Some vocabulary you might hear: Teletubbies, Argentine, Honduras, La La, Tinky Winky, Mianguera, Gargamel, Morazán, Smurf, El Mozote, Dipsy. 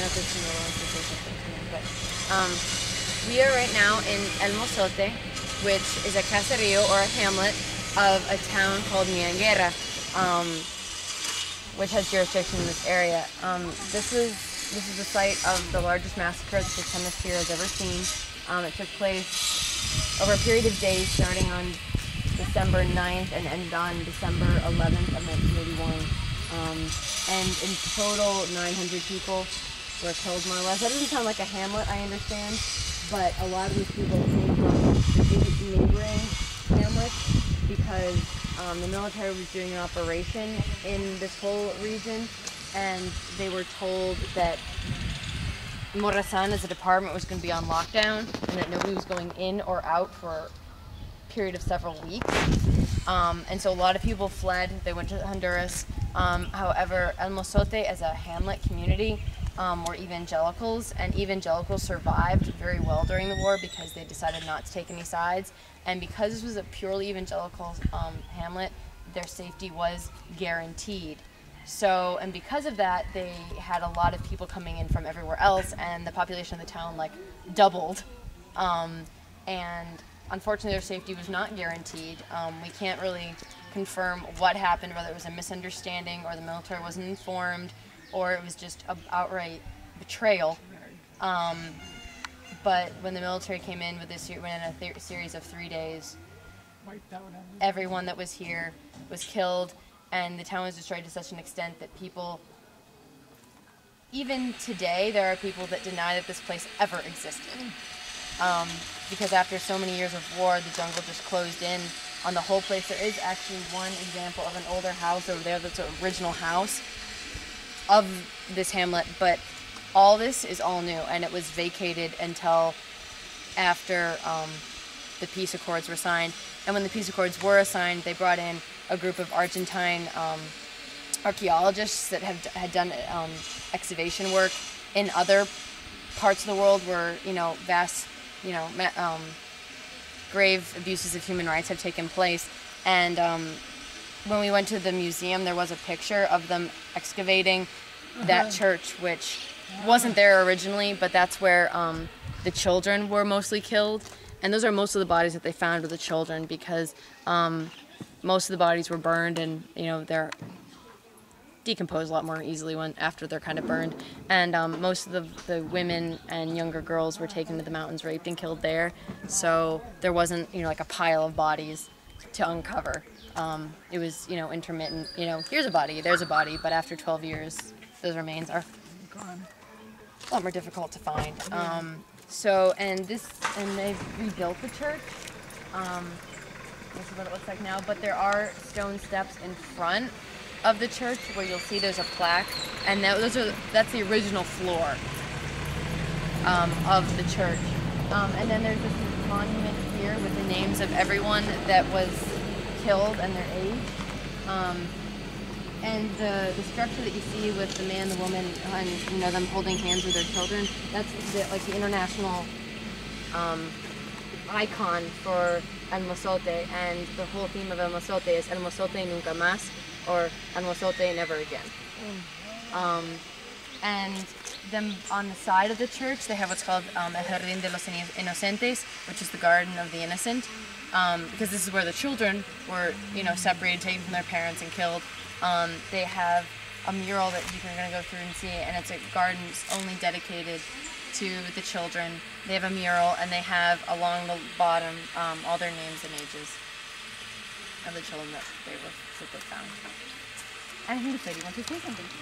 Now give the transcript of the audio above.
not the single one, but we are right now in El Mozote, which is a caserío or a hamlet of a town called Mianguera, which has jurisdiction in this area. This is the site of the largest massacre that this hemisphere has ever seen. It took place over a period of days, starting on December 9th and ended on December 11th of 1981. And in total, 900 people were killed, more or less. That doesn't sound like a hamlet, I understand, but a lot of these people came from neighboring hamlets because the military was doing an operation in this whole region, and they were told that Morazán as a department was going to be on lockdown and that nobody was going in or out for a period of several weeks. And so a lot of people fled. They went to Honduras. However, El Mozote as a hamlet community were evangelicals, and evangelicals survived very well during the war because they decided not to take any sides. And because this was a purely evangelical hamlet, their safety was guaranteed. So, and because of that, they had a lot of people coming in from everywhere else, and the population of the town like doubled. And unfortunately, their safety was not guaranteed. We can't really confirm what happened, whether it was a misunderstanding or the military wasn't informed, or it was just an outright betrayal. But when the military came in with this, series of 3 days, everyone that was here was killed. And the town was destroyed to such an extent that people, even today, there are people that deny that this place ever existed. Because after so many years of war, the jungle just closed in on the whole place. There is actually one example of an older house over there that's an original house of this hamlet, but all this is all new, and it was vacated until after the peace accords were signed. And when the peace accords were signed, they brought in a group of Argentine archaeologists that had done excavation work in other parts of the world where, you know, vast, you know, grave abuses of human rights have taken place. And when we went to the museum, there was a picture of them excavating that church, which wasn't there originally, but that's where the children were mostly killed. And those are most of the bodies that they found were the children, because most of the bodies were burned, and, you know, they're decomposed a lot more easily when after they're kind of burned. And most of the women and younger girls were taken to the mountains, raped and killed there. So there wasn't, you know, like a pile of bodies to uncover. It was, you know, intermittent, you know, here's a body, there's a body, but after 12 years, those remains are gone. A lot more difficult to find. And they've rebuilt the church. This is what it looks like now, but there are stone steps in front of the church where you'll see there's a plaque, and that's the original floor of the church. And then there's this monument here with the names of everyone that was killed and their age. And the structure that you see with the man, the woman, and, you know, them holding hands with their children, that's the international icon for El Mozote, and the whole theme of El Mozote is El Mozote Nunca Más, or El Mozote Never Again. And then on the side of the church, they have what's called El Jardín de los Inocentes, which is the Garden of the Innocent, because this is where the children were, you know, separated, taken from their parents and killed. They have a mural that you're going to go through and see, and it's a garden only dedicated to the children. They have a mural, and they have along the bottom all their names and ages of the children that they found. I think it's like you want to say something.